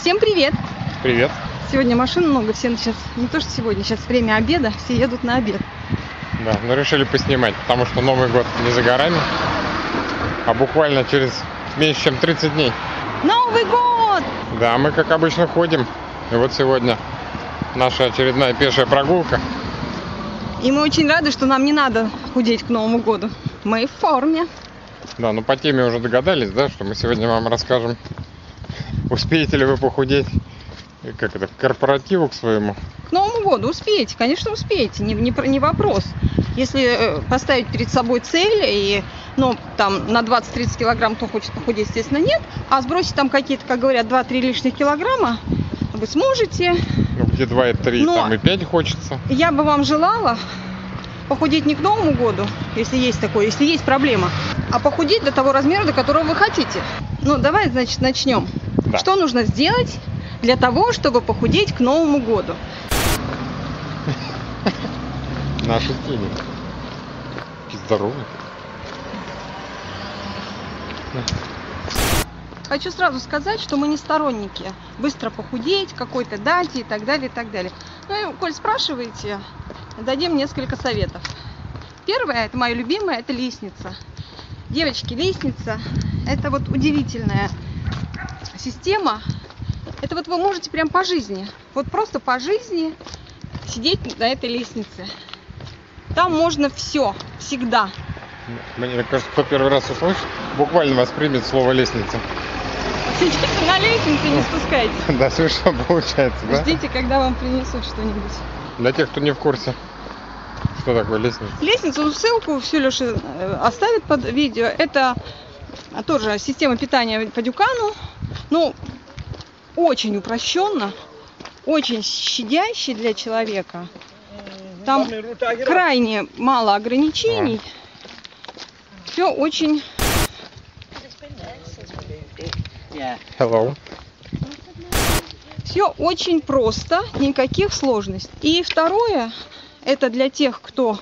Всем привет! Привет! Сегодня машин много, все сейчас, не то что сегодня, сейчас время обеда, все едут на обед. Да, но решили поснимать, потому что Новый год не за горами, а буквально через меньше чем 30 дней. Новый год! Да, мы как обычно ходим, и вот сегодня наша очередная пешая прогулка. И мы очень рады, что нам не надо худеть к Новому году. Мы в форме. Да, ну по теме уже догадались, да, что мы сегодня вам расскажем, успеете ли вы похудеть, как это, к корпоративу к своему. К Новому году успеете, конечно, успеете, не вопрос. Если поставить перед собой цель, и, ну, там, на 20-30 килограмм, кто хочет похудеть, естественно, нет, а сбросить там какие-то, как говорят, 2-3 лишних килограмма, вы сможете. Ну, где 2 и 3, но там и 5 хочется. Я бы вам желала похудеть не к Новому году, если есть такое, если есть проблема, а похудеть до того размера, до которого вы хотите. Ну, давай, значит, начнем. Да. Что нужно сделать для того, чтобы похудеть к Новому году? Наши тени. Здоровые. Хочу сразу сказать, что мы не сторонники быстро похудеть, какой-то дате и так далее, и так далее. Ну, коль спрашиваете, дадим несколько советов. Первое, это мое любимое, это лестница. Девочки, лестница, это вот удивительная система. Это вот вы можете прям по жизни, вот просто по жизни сидеть на этой лестнице. Там можно все, всегда. Мне кажется, кто первый раз услышит, буквально воспримет слово лестница. Сидите на лестнице, не спускайтесь. Да, совершенно получается, да? Ждите, когда вам принесут что-нибудь. Для тех, кто не в курсе, что такое лестница. Лестницу, ссылку всю Леша оставит под видео. Это тоже система питания по Дюкану. Ну, очень упрощенно, очень щадяще для человека. Там крайне мало ограничений. Все очень... Hello. Все очень просто, никаких сложностей. И второе, это для тех, кто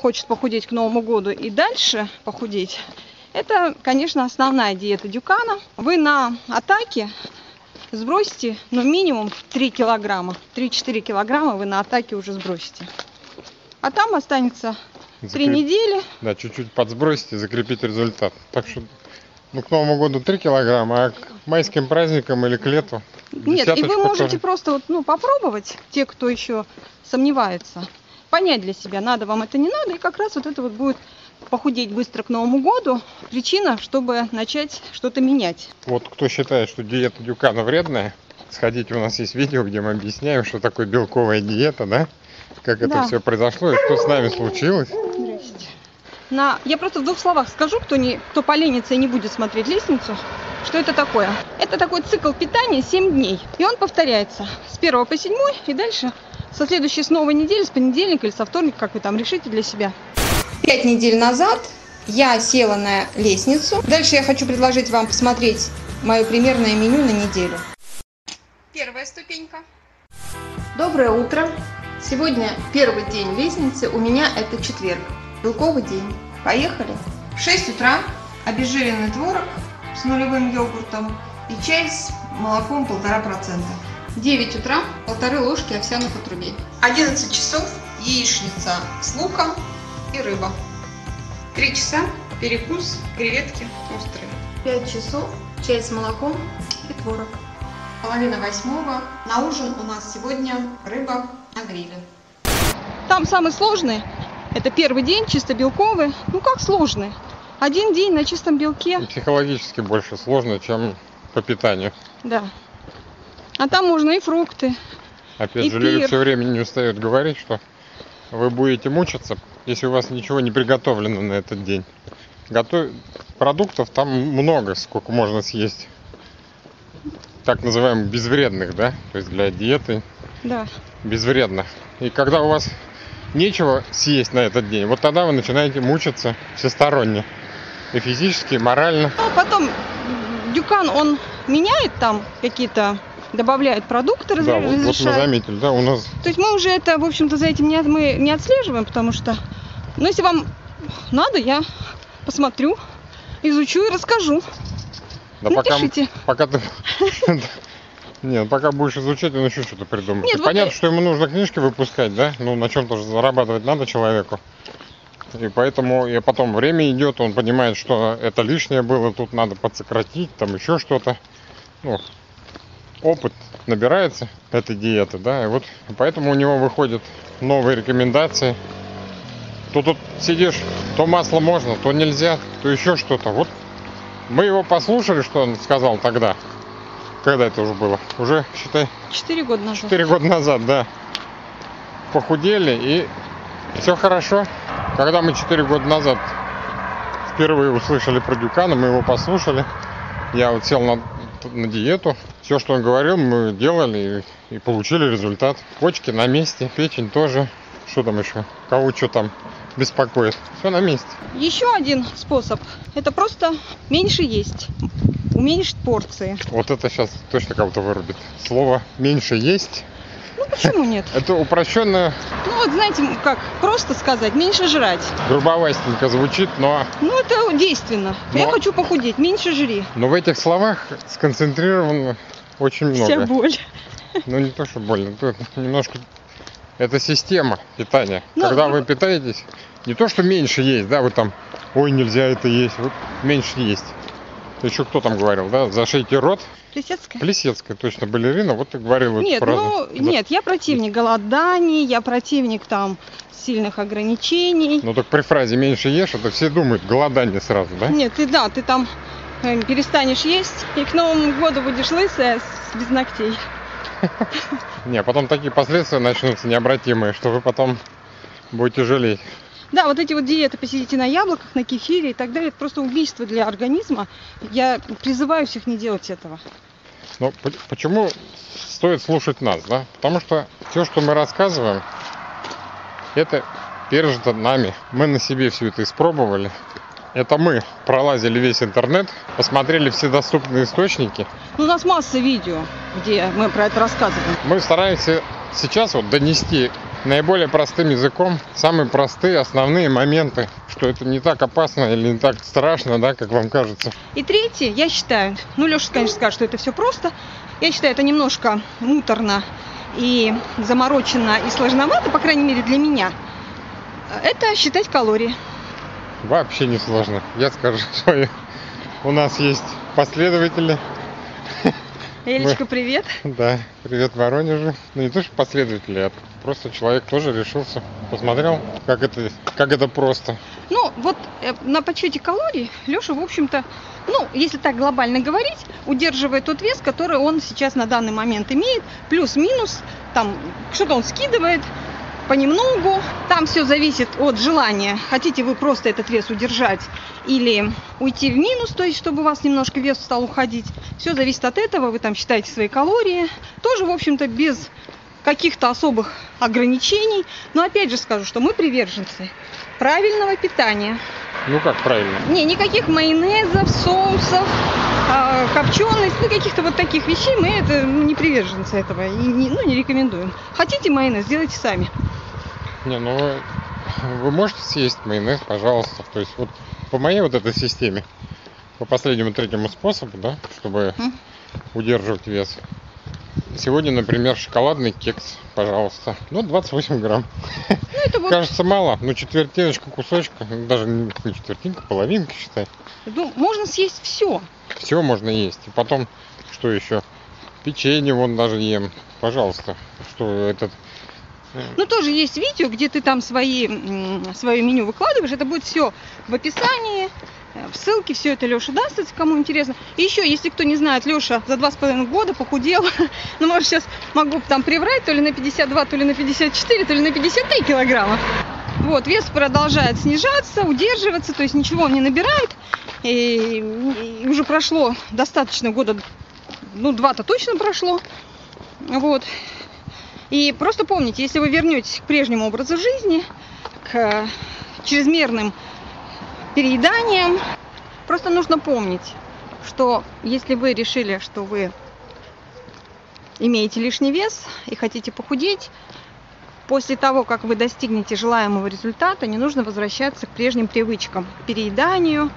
хочет похудеть к Новому году и дальше похудеть, это, конечно, основная диета Дюкана. Вы на атаке сбросите, ну, минимум 3 килограмма, 3-4 килограмма вы на атаке уже сбросите. А там останется 3 недели. Да, чуть-чуть подсбросите, закрепить результат. Так что... Ну, к Новому году 3 килограмма, а к майским праздникам или к лету? Нет, и вы можете тоже просто вот, ну, попробовать, те, кто еще сомневается, понять для себя, надо вам это, не надо, и как раз вот это вот будет похудеть быстро к Новому году, причина, чтобы начать что-то менять. Вот кто считает, что диета Дюкана вредная, сходите, у нас есть видео, где мы объясняем, что такое белковая диета, да, как это все произошло и что с нами случилось. Я просто в двух словах скажу, кто поленится и не будет смотреть лестницу, что это такое. Это такой цикл питания 7 дней. И он повторяется с 1 по 7 и дальше со следующей, с новой недели, с понедельника или со вторника, как вы там решите для себя. 5 недель назад я села на лестницу. Дальше я хочу предложить вам посмотреть мое примерное меню на неделю. Первая ступенька. Доброе утро. Сегодня первый день лестницы, у меня это четверг. Белковый день. Поехали. В 6 утра обезжиренный творог с нулевым йогуртом и чай с молоком 1,5%. В 9 утра 1,5 ложки овсяных отрубей. 11 часов яичница с луком и рыба. 3 часа перекус, креветки острые. 5 часов чай с молоком и творог. Половина 8-го. На ужин у нас сегодня рыба на гриле. Там самый сложный. Это первый день, чисто белковый. Ну, как сложный. Один день на чистом белке. И психологически больше сложно, чем по питанию. Да. А там можно и фрукты, опять же, Лили все время не устает говорить, что вы будете мучиться, если у вас ничего не приготовлено на этот день. Продуктов там много, сколько можно съесть. Так называемых безвредных, да? То есть для диеты. Да. Безвредно. И когда у вас... нечего съесть на этот день, вот тогда вы начинаете мучиться всесторонне. И физически, и морально. А потом Дюкан, он меняет там какие-то, добавляет продукты, разрешает. Да, вот мы заметили, да, у нас... То есть мы уже это, в общем-то, за этим мы не отслеживаем, потому что... Ну, если вам надо, я посмотрю, изучу и расскажу. Да, напишите. Пока ты... Нет, пока будешь изучать, он еще что-то придумает. Нет, вот понятно, что ему нужно книжки выпускать, да? Ну, на чем-то же зарабатывать надо человеку. И поэтому, и потом время идет, он понимает, что это лишнее было, тут надо подсократить, там еще что-то. Ну, опыт набирается этой диеты, да? И вот поэтому у него выходят новые рекомендации. То тут сидишь, то масло можно, то нельзя, то еще что-то. Вот мы его послушали, что он сказал тогда. Когда это уже было? Уже, считай, 4 года назад. 4 года назад, да. Похудели, и все хорошо. Когда мы 4 года назад впервые услышали про Дюкана, мы его послушали. Я вот сел на диету. Все, что он говорил, мы делали и получили результат. Почки на месте, печень тоже. Что там еще? Кого что там беспокоит? Все на месте. Еще один способ. Это просто меньше есть. Уменьшить порции. Вот это сейчас точно кого-то вырубит. Слово «меньше есть». Ну почему нет? Это упрощенное. Ну вот знаете, как просто сказать, меньше жрать. Грубовастенько звучит, но... Ну это действенно. Но... Я хочу похудеть, меньше жри. Но в этих словах сконцентрировано очень много. Вся боль. Ну не то, что больно, это немножко... Это система питания. Но... Когда вы питаетесь, не то, что меньше есть, да, вы там, ой, нельзя это есть, вы меньше есть. Еще кто там говорил, да? Зашейте рот. Плесецкая. Плесецкая, точно, балерина. Вот ты говорила эту фразу. Ну, нет, я противник голоданий, я противник там сильных ограничений. Ну так при фразе «меньше ешь», это все думают, голодание сразу, да? Нет, ты там перестанешь есть, и к Новому году будешь лысая, без ногтей. Не, потом такие последствия начнутся необратимые, что вы потом будете жалеть. Да, вот эти вот диеты, посидите на яблоках, на кефире и так далее, это просто убийство для организма. Я призываю всех не делать этого. Но почему стоит слушать нас, да? Потому что все, что мы рассказываем, это пережито нами. Мы на себе все это испробовали. Это мы пролазили весь интернет, посмотрели все доступные источники. Ну, у нас масса видео, где мы про это рассказываем. Мы стараемся сейчас вот донести... наиболее простым языком, самые простые, основные моменты, что это не так опасно или не так страшно, да, как вам кажется. И третье, я считаю, ну Леша, конечно, скажет, что это все просто, я считаю, это немножко муторно и заморочено и сложновато, по крайней мере для меня, это считать калории. Вообще не сложно, я скажу свое. У нас есть последователи. Элечка, привет. Да, привет Воронежу. Ну не то, что последователи, а просто человек тоже решился, посмотрел, как это просто. Ну вот на подсчете калорий Леша, в общем-то, ну если так глобально говорить, удерживает тот вес, который он сейчас на данный момент имеет, плюс-минус, там что-то он скидывает понемногу. Там все зависит от желания. Хотите вы просто этот вес удержать или уйти в минус, то есть чтобы у вас немножко вес стал уходить. Все зависит от этого. Вы там считаете свои калории. Тоже, в общем-то, без каких-то особых ограничений. Но опять же скажу, что мы приверженцы правильного питания. Ну как правильно? Не, никаких майонезов, соусов, копченость, ну каких-то вот таких вещей. Мы это не приверженцы этого и не рекомендуем. Хотите майонез, делайте сами. Не, ну вы можете съесть майонез, пожалуйста. То есть вот по моей вот этой системе, по последнему третьему способу, да, чтобы удерживать вес. Сегодня, например, шоколадный кекс, пожалуйста. Ну, 28 грамм. Ну, это вот... Кажется, мало, но четвертиночка, кусочка, даже не четвертинка, половинка, считай. Ну, можно съесть все. Все можно есть. И потом, что еще? Печенье вон даже ем. Пожалуйста. Что этот... Ну, тоже есть видео, где ты там свое меню выкладываешь. Это будет все в описании, в ссылке. Все это Леша даст, если кому интересно. И еще, если кто не знает, Леша за 2,5 года похудел. Ну, может, сейчас могу там приврать, то ли на 52, то ли на 54, то ли на 53 килограмма. Вот, вес продолжает снижаться, удерживаться, то есть ничего он не набирает. И уже прошло достаточно года, ну, 2-то точно прошло. Вот. И просто помните, если вы вернетесь к прежнему образу жизни, к чрезмерным перееданиям, просто нужно помнить, что если вы решили, что вы имеете лишний вес и хотите похудеть, после того, как вы достигнете желаемого результата, не нужно возвращаться к прежним привычкам, к перееданию.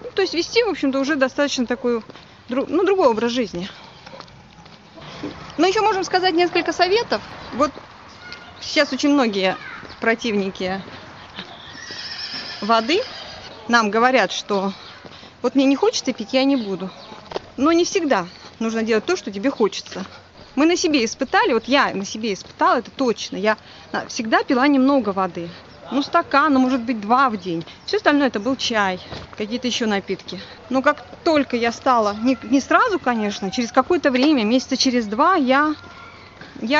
Ну, то есть вести, в общем-то, уже достаточно такой, ну, другой образ жизни. Но еще можем сказать несколько советов. Вот сейчас очень многие противники воды нам говорят, что вот мне не хочется пить, я не буду. Но не всегда нужно делать то, что тебе хочется. Мы на себе испытали, вот я на себе испытала, это точно. Я всегда пила немного воды. Ну, стакан, ну, может быть, 2 в день. Все остальное это был чай, какие-то еще напитки. Но как только я стала, не сразу, конечно, через какое-то время, месяца через 2, я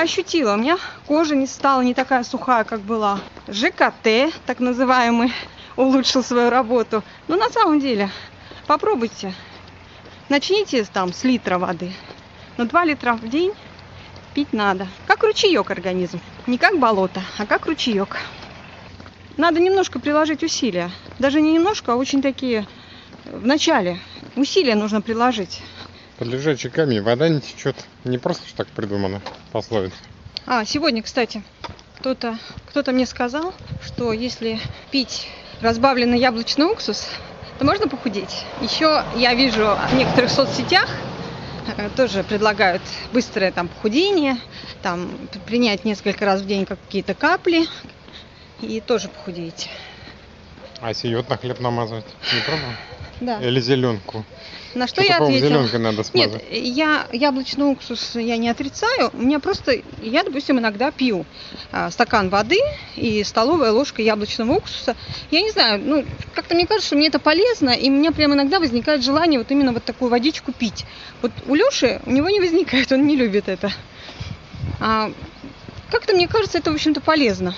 ощутила, у меня кожа не стала не такая сухая, как была. ЖКТ, так называемый, улучшил свою работу. Но на самом деле, попробуйте. Начните там с литра воды. Но 2 литра в день пить надо. Как ручеек организм. Не как болото, а как ручеек. Надо немножко приложить усилия. Даже не немножко, а очень такие в начале. Усилия нужно приложить. Под лежачий камень вода не течет. Не просто же так придумано пословица. А, сегодня, кстати, кто-то мне сказал, что если пить разбавленный яблочный уксус, то можно похудеть. Еще я вижу в некоторых соцсетях, тоже предлагают быстрое там похудение, там принять несколько раз в день какие-то капли и тоже похудеете. А сиёт на хлеб намазывать не пробовал? Да. Или зеленку? На что я ответила? Зеленкой надо смазать. Нет, я яблочный уксус я не отрицаю. У меня просто, я, допустим, иногда пью стакан воды и столовая ложка яблочного уксуса. Я не знаю, ну, как-то мне кажется, что мне это полезно, и у меня прям иногда возникает желание вот именно вот такую водичку пить. Вот у Лёши, у него не возникает, он не любит это. А как-то, мне кажется, это, в общем-то, полезно.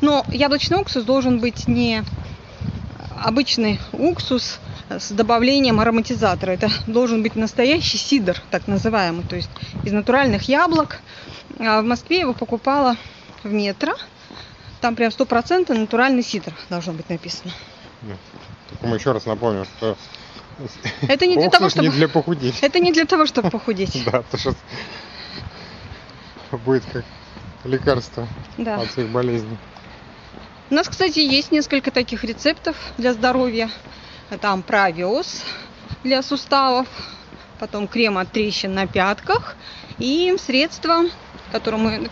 Но яблочный уксус должен быть не обычный уксус с добавлением ароматизатора. Это должен быть настоящий сидр, так называемый, то есть из натуральных яблок. А в Москве его покупала в Метро. Там прям 100% натуральный сидр должно быть написано. Только мы еще раз напомним, что это не для того, чтобы похудеть. Это не для того, чтобы похудеть. Да, то что будет как лекарство от своих болезней. У нас, кстати, есть несколько таких рецептов для здоровья. Там правиос для суставов, потом крем от трещин на пятках и средства, которыми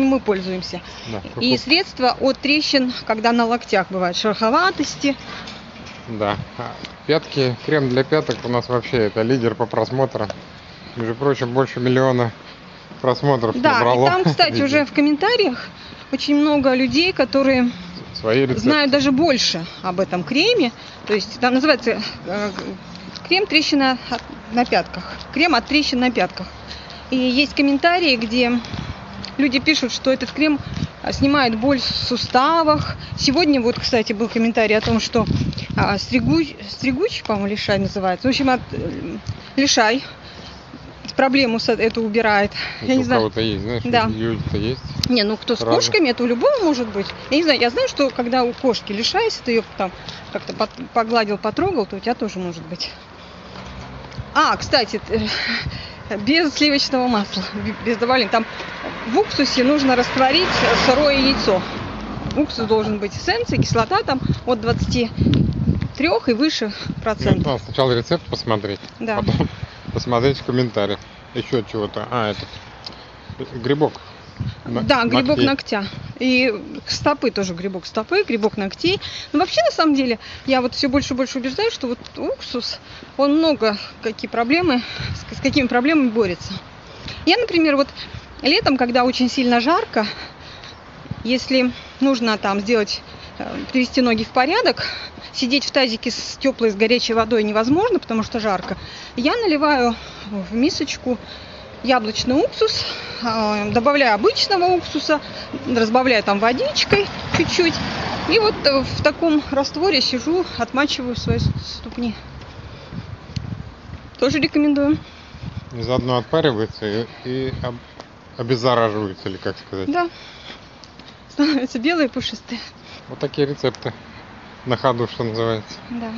мы пользуемся. Да, и средства от трещин, когда на локтях бывают шероховатости. Да, пятки, крем для пяток у нас вообще это лидер по просмотрам. Между прочим, больше 1 миллиона просмотров набрало. Да, и там, кстати, уже в комментариях очень много людей, которые знают даже больше об этом креме. То есть там называется крем трещина на пятках. Крем от трещин на пятках. И есть комментарии, где люди пишут, что этот крем снимает боль в суставах. Сегодня вот, кстати, был комментарий о том, что стригуч, по-моему, лишай называется. В общем, лишай. Проблему это убирает. Я не знаю. У кого-то есть, знаешь, да. У есть. Не, ну кто с кошками, это у любого может быть. Я не знаю, я знаю, что когда у кошки лишай, если ты ее там как-то погладил, потрогал, то у тебя тоже может быть. А, кстати, без сливочного масла, без добавления. Там в уксусе нужно растворить сырое яйцо. Уксус должен быть эссенция, кислота там от 23 и выше процентов. Ну, сначала рецепт посмотреть, да. Потом посмотреть в комментариях. Еще чего-то. А, это грибок. Да, грибок ногтя. И стопы тоже грибок стопы, грибок ногтей. Но вообще, на самом деле, я вот все больше и больше убеждаюсь, что вот уксус, он много какие проблемы, с какими проблемами борется. Я, например, вот летом, когда очень сильно жарко, если нужно там сделать, привести ноги в порядок, сидеть в тазике с теплой, с горячей водой невозможно, потому что жарко. Я наливаю в мисочку яблочный уксус, добавляю обычного уксуса, разбавляю там водичкой чуть-чуть. И вот в таком растворе сижу, отмачиваю свои ступни. Тоже рекомендую. Заодно отпаривается и обеззараживается, или как сказать. Да. Становятся белые, пушистые. Вот такие рецепты на ходу, что называется. Да.